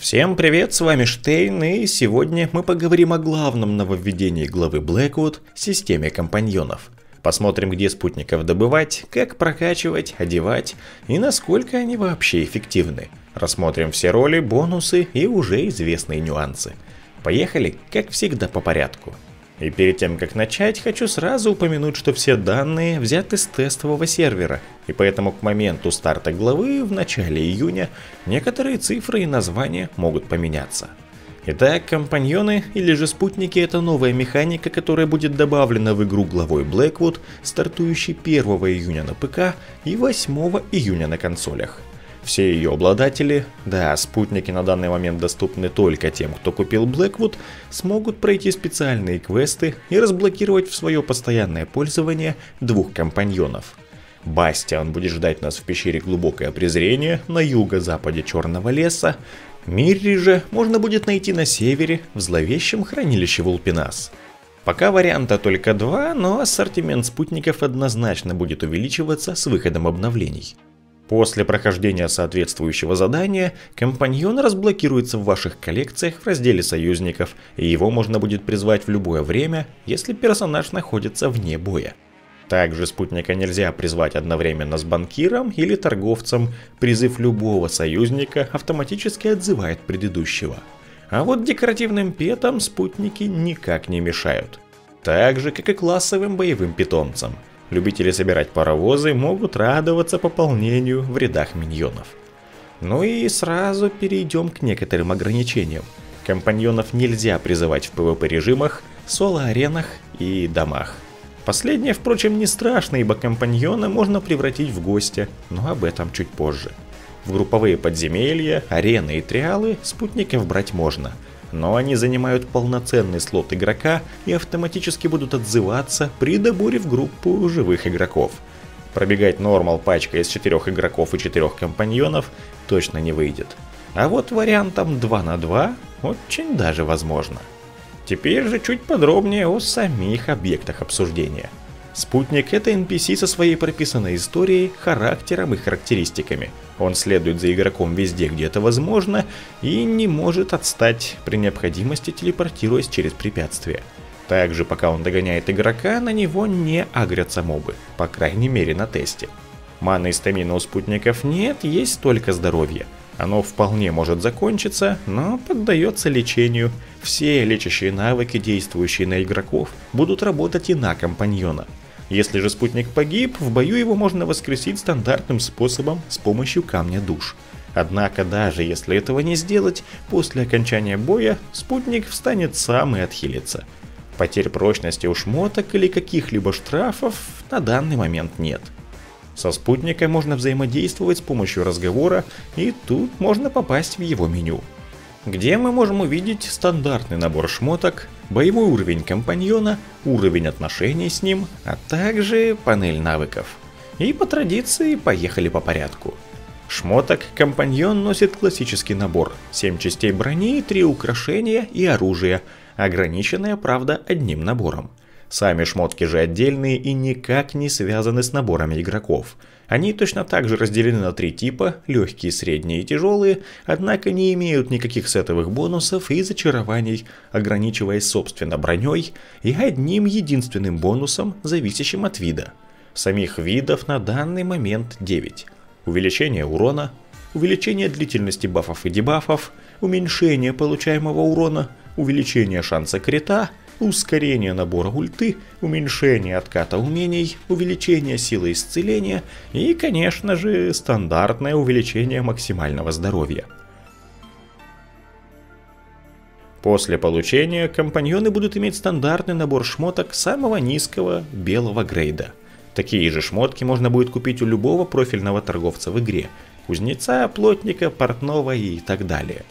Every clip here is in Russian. Всем привет, с вами Штейн, и сегодня мы поговорим о главном нововведении главы Blackwood – системе компаньонов. Посмотрим, где спутников добывать, как прокачивать, одевать и насколько они вообще эффективны. Рассмотрим все роли, бонусы и уже известные нюансы. Поехали, как всегда, по порядку. И перед тем, как начать, хочу сразу упомянуть, что все данные взяты с тестового сервера, и поэтому к моменту старта главы в начале июня некоторые цифры и названия могут поменяться. Итак, компаньоны или же спутники – это новая механика, которая будет добавлена в игру главой Blackwood, стартующей 1 июня на ПК и 8 июня на консолях. Все ее обладатели, да, спутники на данный момент доступны только тем, кто купил Blackwood, смогут пройти специальные квесты и разблокировать в свое постоянное пользование двух компаньонов. Бастиан будет ждать нас в пещере Глубокое презрение на юго-западе Черного леса, Мирри же можно будет найти на севере в зловещем хранилище Улпинас. Пока варианта только два, но ассортимент спутников однозначно будет увеличиваться с выходом обновлений. После прохождения соответствующего задания, компаньон разблокируется в ваших коллекциях в разделе союзников, и его можно будет призвать в любое время, если персонаж находится вне боя. Также спутника нельзя призвать одновременно с банкиром или торговцем, призыв любого союзника автоматически отзывает предыдущего. А вот декоративным петам спутники никак не мешают. Так же, как и классовым боевым питомцам. Любители собирать паровозы могут радоваться пополнению в рядах миньонов. Ну и сразу перейдем к некоторым ограничениям. Компаньонов нельзя призывать в PvP режимах, соло-аренах и домах. Последнее, впрочем, не страшно, ибо компаньона можно превратить в гостя, но об этом чуть позже. В групповые подземелья, арены и триалы спутников брать можно, но они занимают полноценный слот игрока и автоматически будут отзываться при доборе в группу живых игроков. Пробегать нормал пачка из 4 игроков и 4 компаньонов точно не выйдет. А вот вариантом 2 на 2 очень даже возможно. Теперь же чуть подробнее о самих объектах обсуждения. Спутник – это NPC со своей прописанной историей, характером и характеристиками. Он следует за игроком везде, где это возможно, и не может отстать, при необходимости телепортируясь через препятствия. Также, пока он догоняет игрока, на него не агрятся мобы, по крайней мере на тесте. Маны и стамина у спутников нет, есть только здоровье. Оно вполне может закончиться, но поддается лечению. Все лечащие навыки, действующие на игроков, будут работать и на компаньона. Если же спутник погиб, в бою его можно воскресить стандартным способом с помощью камня душ. Однако даже если этого не сделать, после окончания боя спутник встанет сам и отхилится. Потерь прочности у шмоток или каких-либо штрафов на данный момент нет. Со спутником можно взаимодействовать с помощью разговора, и тут можно попасть в его меню, где мы можем увидеть стандартный набор шмоток, боевой уровень компаньона, уровень отношений с ним, а также панель навыков. И по традиции поехали по порядку. Шмоток компаньон носит классический набор, 7 частей брони, 3 украшения и оружие, ограниченное, правда, одним набором. Сами шмотки же отдельные и никак не связаны с наборами игроков. Они точно так же разделены на 3 типа – легкие, средние и тяжелые, однако не имеют никаких сетовых бонусов и зачарований, ограничиваясь собственно броней и одним единственным бонусом, зависящим от вида. Самих видов на данный момент 9. Увеличение урона, увеличение длительности бафов и дебафов, уменьшение получаемого урона, увеличение шанса крита, ускорение набора ульты, уменьшение отката умений, увеличение силы исцеления и, конечно же, стандартное увеличение максимального здоровья. После получения компаньоны будут иметь стандартный набор шмоток самого низкого белого грейда. Такие же шмотки можно будет купить у любого профильного торговца в игре. Кузнеца, плотника, портного и так далее.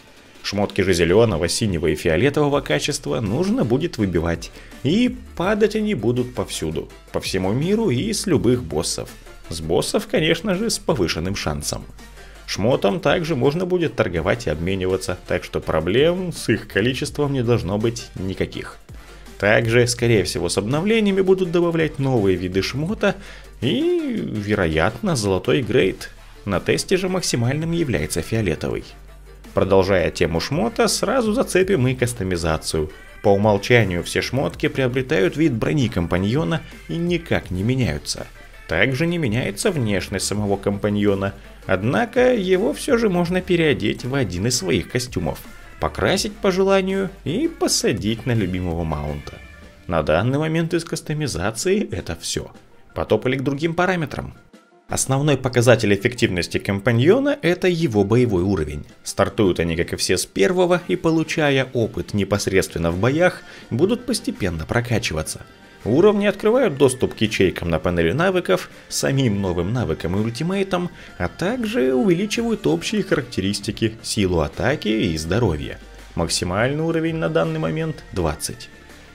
Шмотки же зеленого, синего и фиолетового качества нужно будет выбивать. И падать они будут повсюду, по всему миру и с любых боссов. С боссов, конечно же, с повышенным шансом. Шмотом также можно будет торговать и обмениваться, так что проблем с их количеством не должно быть никаких. Также, скорее всего, с обновлениями будут добавлять новые виды шмота и, вероятно, золотой грейд. На тесте же максимальным является фиолетовый. Продолжая тему шмота, сразу зацепим и кастомизацию. По умолчанию все шмотки приобретают вид брони компаньона и никак не меняются. Также не меняется внешность самого компаньона, однако его все же можно переодеть в один из своих костюмов, покрасить по желанию и посадить на любимого маунта. На данный момент из кастомизации это все. Потопали к другим параметрам. Основной показатель эффективности компаньона — это его боевой уровень. Стартуют они, как и все, с первого и, получая опыт непосредственно в боях, будут постепенно прокачиваться. Уровни открывают доступ к ячейкам на панели навыков, самим новым навыкам и ультимейтам, а также увеличивают общие характеристики, силу атаки и здоровье. Максимальный уровень на данный момент 20.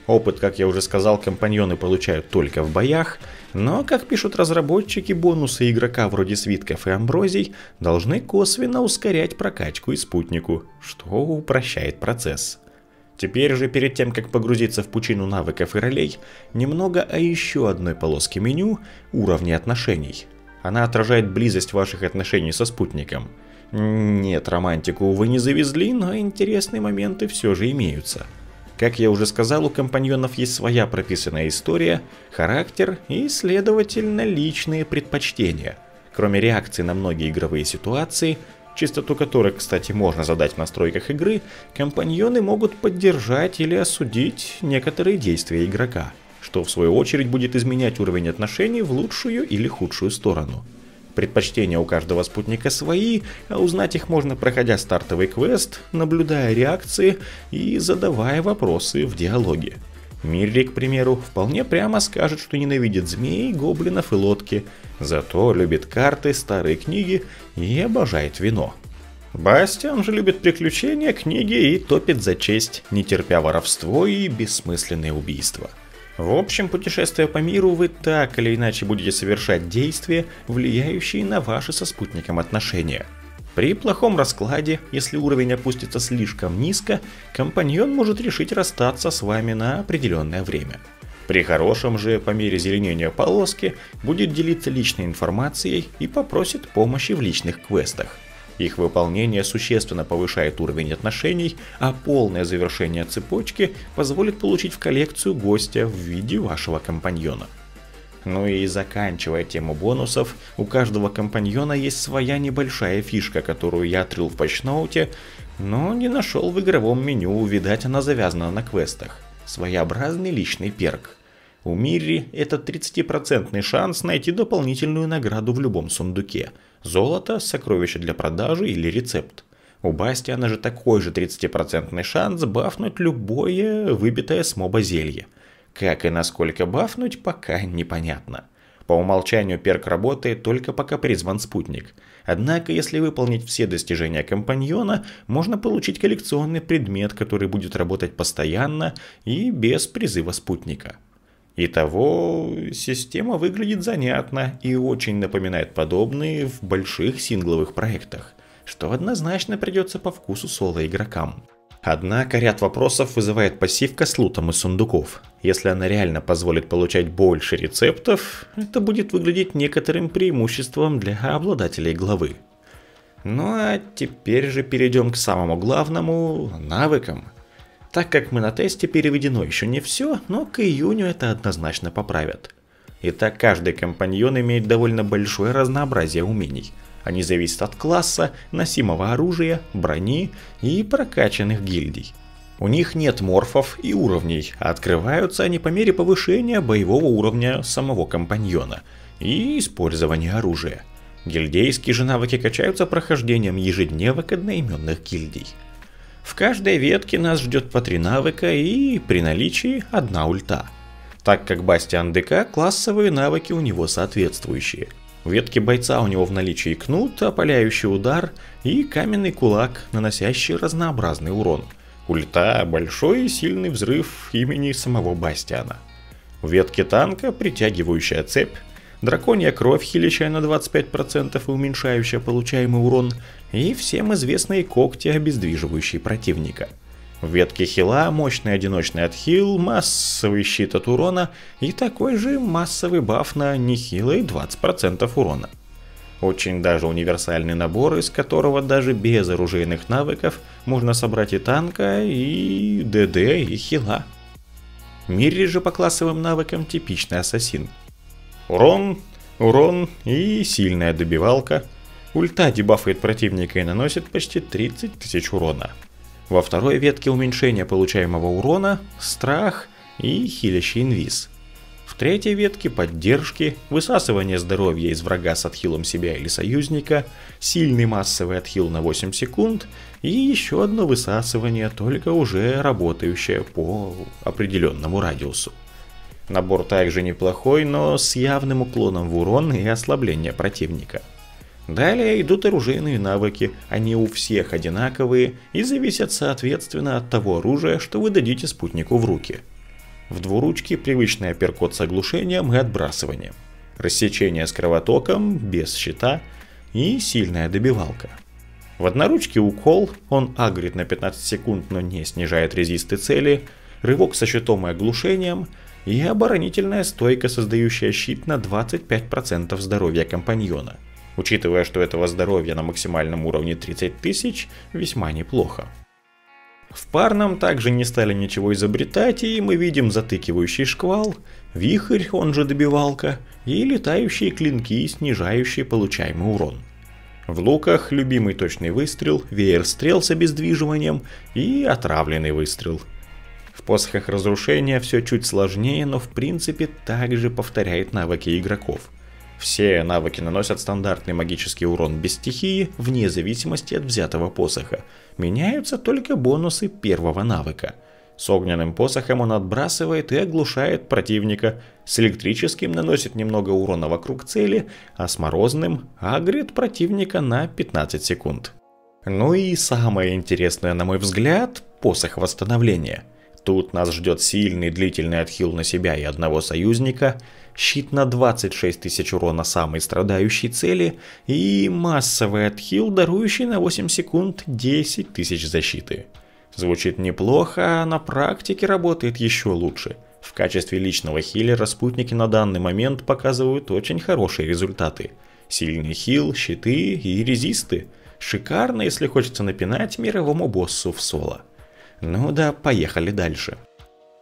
Опыт, как я уже сказал, компаньоны получают только в боях, но, как пишут разработчики, бонусы игрока вроде свитков и амброзий должны косвенно ускорять прокачку и спутнику, что упрощает процесс. Теперь же, перед тем как погрузиться в пучину навыков и ролей, немного о еще одной полоске меню – уровне отношений. Она отражает близость ваших отношений со спутником. Нет, романтику вы не завезли, но интересные моменты все же имеются. Как я уже сказал, у компаньонов есть своя прописанная история, характер и, следовательно, личные предпочтения. Кроме реакции на многие игровые ситуации, частоту которых, кстати, можно задать в настройках игры, компаньоны могут поддержать или осудить некоторые действия игрока, что в свою очередь будет изменять уровень отношений в лучшую или худшую сторону. Предпочтения у каждого спутника свои, а узнать их можно, проходя стартовый квест, наблюдая реакции и задавая вопросы в диалоге. Мирри, к примеру, вполне прямо скажет, что ненавидит змей, гоблинов и лодки, зато любит карты, старые книги и обожает вино. Бастиан же любит приключения, книги и топит за честь, не терпя воровство и бессмысленные убийства. В общем, путешествуя по миру, вы так или иначе будете совершать действия, влияющие на ваши со спутником отношения. При плохом раскладе, если уровень опустится слишком низко, компаньон может решить расстаться с вами на определенное время. При хорошем же, по мере зеленения полоски, будет делиться личной информацией и попросит помощи в личных квестах. Их выполнение существенно повышает уровень отношений, а полное завершение цепочки позволит получить в коллекцию гостя в виде вашего компаньона. Ну и заканчивая тему бонусов, у каждого компаньона есть своя небольшая фишка, которую я отрыл в патчноуте, но не нашел в игровом меню, видать она завязана на квестах. Своеобразный личный перк. У Мирри это 30% шанс найти дополнительную награду в любом сундуке. Золото, сокровище для продажи или рецепт. У Бастиана же такой же 30% шанс бафнуть любое выбитое с моба зелье. Как и насколько бафнуть, пока непонятно. По умолчанию перк работает только пока призван спутник. Однако, если выполнить все достижения компаньона, можно получить коллекционный предмет, который будет работать постоянно и без призыва спутника. Итого, система выглядит занятно и очень напоминает подобные в больших сингловых проектах, что однозначно придется по вкусу соло-игрокам. Однако ряд вопросов вызывает пассивка с лутом из сундуков. Если она реально позволит получать больше рецептов, это будет выглядеть некоторым преимуществом для обладателей главы. Ну а теперь же перейдем к самому главному – навыкам. Так как мы на тесте, переведено еще не все, но к июню это однозначно поправят. Итак, каждый компаньон имеет довольно большое разнообразие умений. Они зависят от класса, носимого оружия, брони и прокачанных гильдий. У них нет морфов и уровней, а открываются они по мере повышения боевого уровня самого компаньона и использования оружия. Гильдейские же навыки качаются прохождением ежедневок одноименных гильдий. В каждой ветке нас ждет по 3 навыка и, при наличии, 1 ульта. Так как Бастиан ДК, классовые навыки у него соответствующие. В ветке бойца у него в наличии кнут, опаляющий удар и каменный кулак, наносящий разнообразный урон. У льта большой и сильный взрыв имени самого Бастиана. В ветке танка притягивающая цепь, драконья кровь, хилящая на 25% и уменьшающая получаемый урон, и всем известные когти, обездвиживающие противника. В ветке хила мощный одиночный отхил, массовый щит от урона и такой же массовый баф на нехилые 20% урона. Очень даже универсальный набор, из которого даже без оружейных навыков можно собрать и танка, и ДД, и хила. Мирри же по классовым навыкам типичный ассасин. Урон, урон и сильная добивалка. Ульта дебафает противника и наносит почти 30 тысяч урона. Во второй ветке уменьшение получаемого урона, страх и хилящий инвиз. В третьей ветке поддержки, высасывание здоровья из врага с отхилом себя или союзника, сильный массовый отхил на 8 секунд и еще одно высасывание, только уже работающее по определенному радиусу. Набор также неплохой, но с явным уклоном в урон и ослабление противника. Далее идут оружейные навыки, они у всех одинаковые и зависят соответственно от того оружия, что вы дадите спутнику в руки. В двуручке привычный апперкот с оглушением и отбрасыванием, рассечение с кровотоком, без щита и сильная добивалка. В одноручке укол, он агрит на 15 секунд, но не снижает резисты цели, рывок со щитом и оглушением и оборонительная стойка, создающая щит на 25% здоровья компаньона. Учитывая, что этого здоровья на максимальном уровне 30 тысяч, весьма неплохо. В парном также не стали ничего изобретать, и мы видим затыкивающий шквал, вихрь, он же добивалка, и летающие клинки, снижающие получаемый урон. В луках любимый точный выстрел, веер стрел с обездвиживанием и отравленный выстрел. В посохах разрушения все чуть сложнее, но в принципе также повторяет навыки игроков. Все навыки наносят стандартный магический урон без стихии, вне зависимости от взятого посоха. Меняются только бонусы первого навыка. С огненным посохом он отбрасывает и оглушает противника, с электрическим наносит немного урона вокруг цели, а с морозным агрит противника на 15 секунд. Ну и самое интересное, на мой взгляд, посох восстановления. Тут нас ждет сильный длительный отхил на себя и одного союзника, щит на 26 тысяч урона самой страдающей цели и массовый отхил, дарующий на 8 секунд 10 тысяч защиты. Звучит неплохо, а на практике работает еще лучше. В качестве личного хилера спутники на данный момент показывают очень хорошие результаты. Сильный хил, щиты и резисты. Шикарно, если хочется напинать мировому боссу в соло. Ну да, поехали дальше.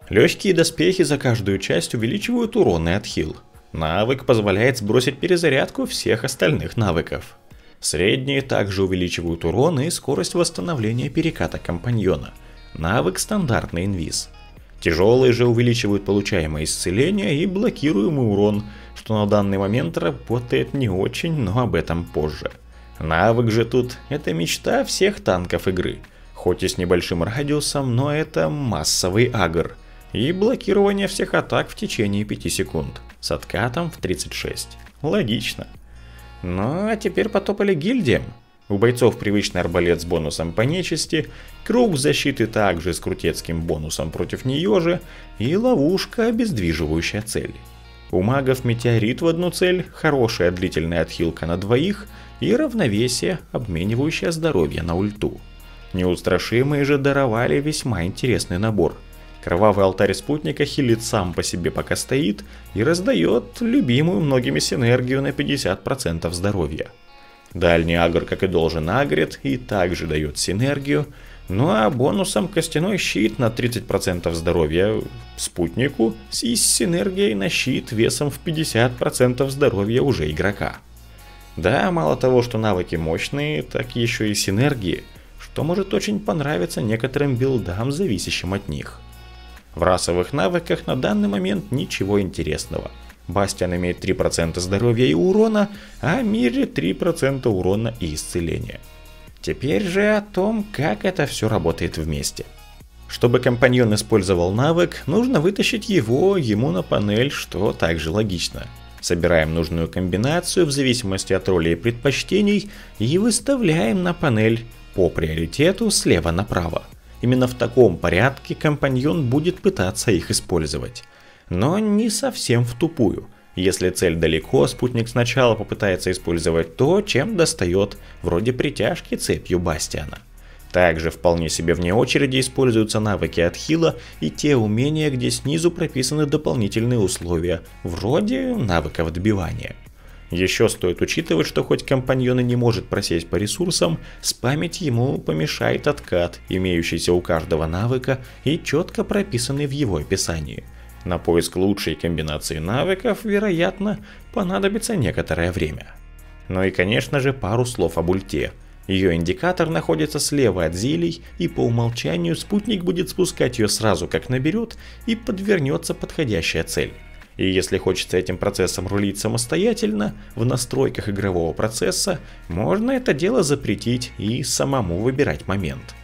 Легкие доспехи за каждую часть увеличивают урон и отхил. Навык позволяет сбросить перезарядку всех остальных навыков. Средние также увеличивают урон и скорость восстановления переката компаньона. Навык стандартный инвиз. Тяжелые же увеличивают получаемое исцеление и блокируемый урон, что на данный момент работает не очень, но об этом позже. Навык же тут – это мечта всех танков игры. Хоть и с небольшим радиусом, но это массовый агр. И блокирование всех атак в течение 5 секунд. С откатом в 36. Логично. Ну а теперь потопали гильдиям. У бойцов привычный арбалет с бонусом по нечисти, круг защиты также с крутецким бонусом против нее же и ловушка, обездвиживающая цель. У магов метеорит в одну цель, хорошая длительная отхилка на двоих и равновесие, обменивающее здоровье на ульту. Неустрашимые же даровали весьма интересный набор. Кровавый алтарь спутника хилит сам по себе пока стоит и раздает любимую многими синергию на 50% здоровья. Дальний агр, как и должен, агрит и также дает синергию, ну а бонусом костяной щит на 30% здоровья спутнику и с синергией на щит весом в 50% здоровья уже игрока. Да, мало того, что навыки мощные, так еще и синергии, что может очень понравиться некоторым билдам, зависящим от них. В расовых навыках на данный момент ничего интересного. Бастиан имеет 3% здоровья и урона, а Мирри 3% урона и исцеления. Теперь же о том, как это все работает вместе. Чтобы компаньон использовал навык, нужно вытащить его ему на панель, что также логично. Собираем нужную комбинацию в зависимости от роли и предпочтений и выставляем на панель по приоритету слева направо. Именно в таком порядке компаньон будет пытаться их использовать. Но не совсем втупую. Если цель далеко, спутник сначала попытается использовать то, чем достает, вроде притяжки цепью Бастиана. Также вполне себе вне очереди используются навыки от хила и те умения, где снизу прописаны дополнительные условия, вроде навыков отбивания. Еще стоит учитывать, что хоть компаньон и не может просесть по ресурсам, спамить ему помешает откат, имеющийся у каждого навыка и четко прописанный в его описании. На поиск лучшей комбинации навыков, вероятно, понадобится некоторое время. Ну и, конечно же, пару слов об ульте. Ее индикатор находится слева от зелий, и по умолчанию спутник будет спускать ее сразу, как наберет, и подвернется подходящая цель. И если хочется этим процессом рулить самостоятельно, в настройках игрового процесса можно это дело запретить и самому выбирать момент.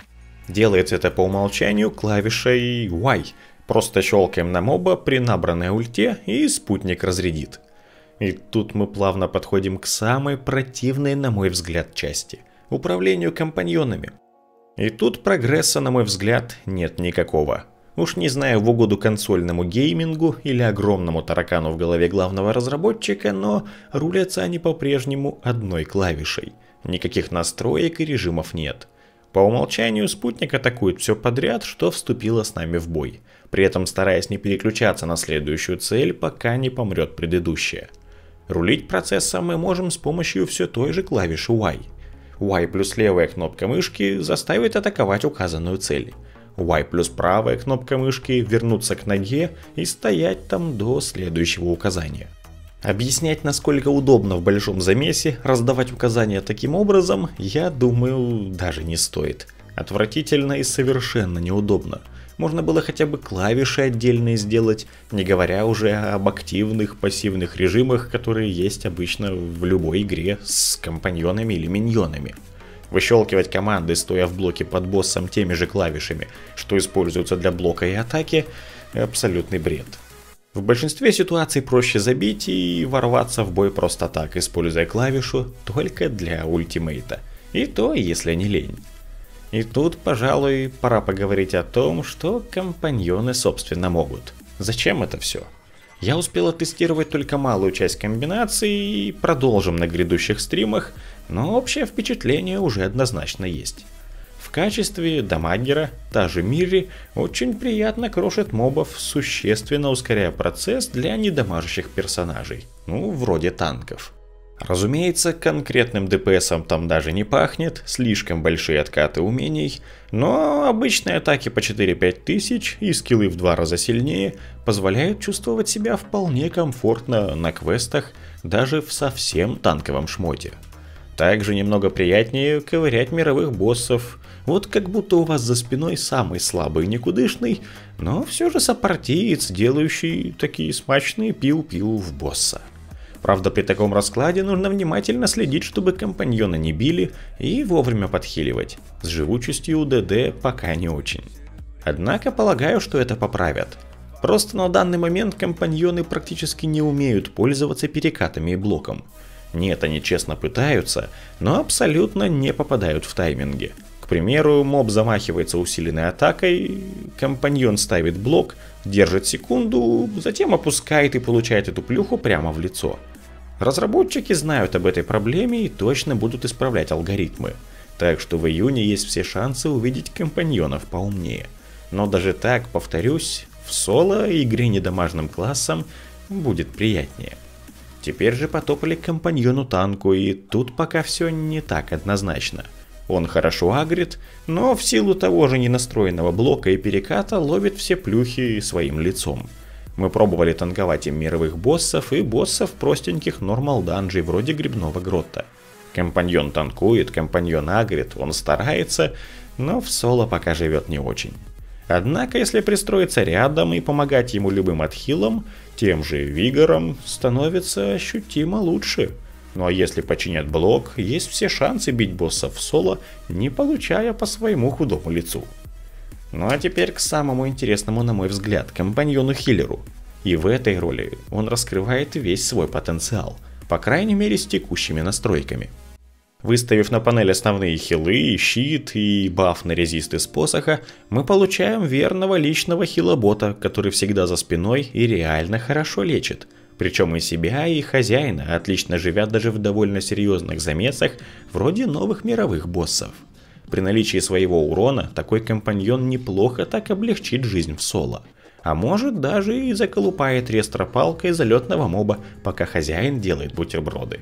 Делается это по умолчанию клавишей Y. Просто щелкаем на моба при набранной ульте, и спутник разрядит. И тут мы плавно подходим к самой противной, на мой взгляд, части – управлению компаньонами. И тут прогресса, на мой взгляд, нет никакого. Уж не знаю, в угоду консольному геймингу или огромному таракану в голове главного разработчика, но рулятся они по-прежнему одной клавишей. Никаких настроек и режимов нет. По умолчанию спутник атакует все подряд, что вступило с нами в бой, при этом стараясь не переключаться на следующую цель, пока не помрет предыдущая. Рулить процессом мы можем с помощью все той же клавиши Y. Y плюс левая кнопка мышки заставит атаковать указанную цель. Y плюс правая кнопка мышки вернуться к ноге и стоять там до следующего указания. Объяснять, насколько удобно в большом замесе раздавать указания таким образом, я думаю, даже не стоит. Отвратительно и совершенно неудобно. Можно было хотя бы клавиши отдельные сделать, не говоря уже об активных, пассивных режимах, которые есть обычно в любой игре с компаньонами или миньонами. Выщелкивать команды, стоя в блоке под боссом теми же клавишами, что используются для блока и атаки, абсолютный бред. В большинстве ситуаций проще забить и ворваться в бой просто так, используя клавишу только для ультимейта. И то, если не лень. И тут, пожалуй, пора поговорить о том, что компаньоны собственно могут. Зачем это все? Я успел тестировать только малую часть комбинаций и продолжим на грядущих стримах, но общее впечатление уже однозначно есть. В качестве дамагера та же Мирри очень приятно крошит мобов, существенно ускоряя процесс для недамажащих персонажей, ну вроде танков. Разумеется, конкретным ДПСом там даже не пахнет, слишком большие откаты умений, но обычные атаки по 4-5 тысяч и скиллы в 2 раза сильнее позволяют чувствовать себя вполне комфортно на квестах, даже в совсем танковом шмоте. Также немного приятнее ковырять мировых боссов, вот как будто у вас за спиной самый слабый и никудышный, но все же сопартиец, делающий такие смачные пил-пил в босса. Правда, при таком раскладе нужно внимательно следить, чтобы компаньона не били, и вовремя подхиливать, с живучестью у ДД пока не очень. Однако полагаю, что это поправят. Просто на данный момент компаньоны практически не умеют пользоваться перекатами и блоком. Нет, они честно пытаются, но абсолютно не попадают в тайминги. К примеру, моб замахивается усиленной атакой, компаньон ставит блок, держит секунду, затем опускает и получает эту плюху прямо в лицо. Разработчики знают об этой проблеме и точно будут исправлять алгоритмы. Так что в июне есть все шансы увидеть компаньонов поумнее. Но даже так, повторюсь, в соло игре недамажным классом будет приятнее. Теперь же потопали к компаньону танку, и тут пока все не так однозначно. Он хорошо агрит, но в силу того же ненастроенного блока и переката ловит все плюхи своим лицом. Мы пробовали танковать им мировых боссов и боссов простеньких нормал данжей вроде Грибного Гротта. Компаньон танкует, компаньон агрит, он старается, но в соло пока живет не очень. Однако, если пристроиться рядом и помогать ему любым отхилом, тем же Вигаром, становится ощутимо лучше. Ну а если починят блок, есть все шансы бить босса в соло, не получая по своему худому лицу. Ну а теперь к самому интересному, на мой взгляд, компаньону-хиллеру. И в этой роли он раскрывает весь свой потенциал, по крайней мере с текущими настройками. Выставив на панель основные хилы, щит и баф на резист из посоха, мы получаем верного личного хилобота, который всегда за спиной и реально хорошо лечит. Причем и себя, и хозяина, отлично живя даже в довольно серьезных замесах, вроде новых мировых боссов. При наличии своего урона такой компаньон неплохо так облегчит жизнь в соло. А может даже и заколупает рестропалкой залетного моба, пока хозяин делает бутерброды.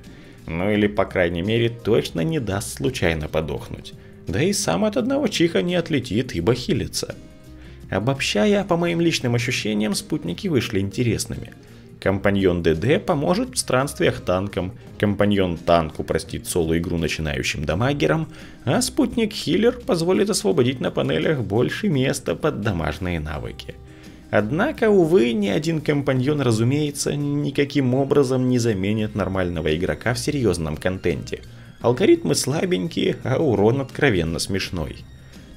Ну или по крайней мере точно не даст случайно подохнуть. Да и сам от одного чиха не отлетит, ибо хилится. Обобщая, по моим личным ощущениям, спутники вышли интересными. Компаньон ДД поможет в странствиях танкам, компаньон танку простит соло-игру начинающим дамагерам, а спутник-хиллер позволит освободить на панелях больше места под дамажные навыки. Однако, увы, ни один компаньон, разумеется, никаким образом не заменит нормального игрока в серьезном контенте. Алгоритмы слабенькие, а урон откровенно смешной.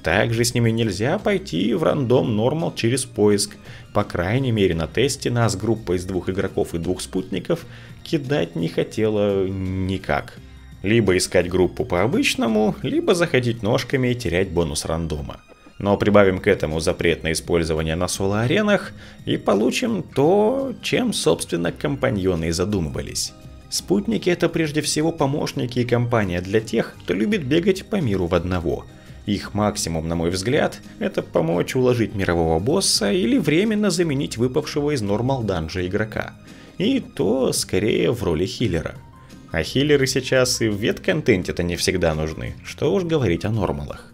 Также с ними нельзя пойти в рандом нормал через поиск. По крайней мере на тесте нас группа из 2 игроков и 2 спутников кидать не хотела никак. Либо искать группу по-обычному, либо заходить ножками и терять бонус рандома. Но прибавим к этому запрет на использование на соло-аренах и получим то, чем собственно компаньоны и задумывались. Спутники — это прежде всего помощники и компания для тех, кто любит бегать по миру в одного. Их максимум, на мой взгляд, это помочь уложить мирового босса или временно заменить выпавшего из нормал данжа игрока. И то скорее в роли хиллера. А хиллеры сейчас и в вет-контенте-то не всегда нужны, что уж говорить о нормалах.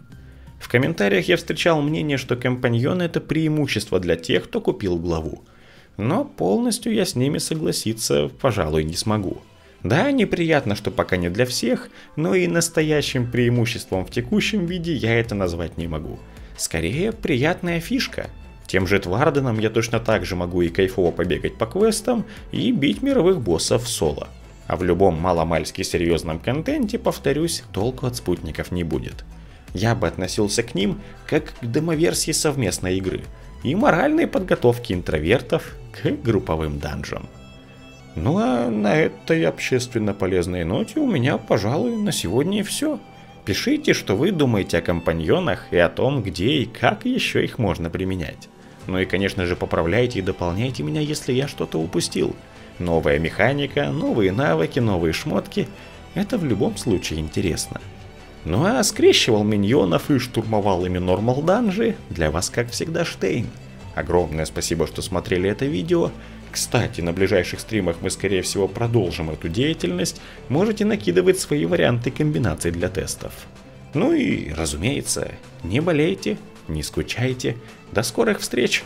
В комментариях я встречал мнение, что компаньоны — это преимущество для тех, кто купил главу. Но полностью я с ними согласиться, пожалуй, не смогу. Да, неприятно, что пока не для всех, но и настоящим преимуществом в текущем виде я это назвать не могу. Скорее, приятная фишка. Тем же Тварденом я точно так же могу и кайфово побегать по квестам, и бить мировых боссов в соло. А в любом маломальски серьезном контенте, повторюсь, толку от спутников не будет. Я бы относился к ним как к демоверсии совместной игры и моральной подготовки интровертов к групповым данжам. Ну а на этой общественно полезной ноте у меня, пожалуй, на сегодня и все. Пишите, что вы думаете о компаньонах и о том, где и как еще их можно применять. Ну и, конечно же, поправляйте и дополняйте меня, если я что-то упустил. Новая механика, новые навыки, новые шмотки – это в любом случае интересно. Ну а скрещивал миньонов и штурмовал ими нормал данжи для вас, как всегда, Штейн. Огромное спасибо, что смотрели это видео. Кстати, на ближайших стримах мы, скорее всего, продолжим эту деятельность. Можете накидывать свои варианты комбинаций для тестов. Ну и, разумеется, не болейте, не скучайте. До скорых встреч!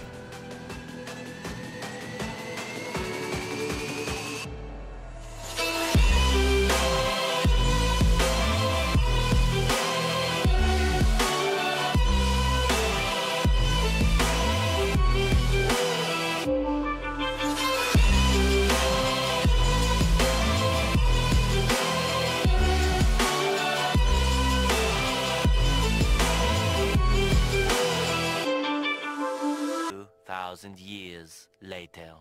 Years later.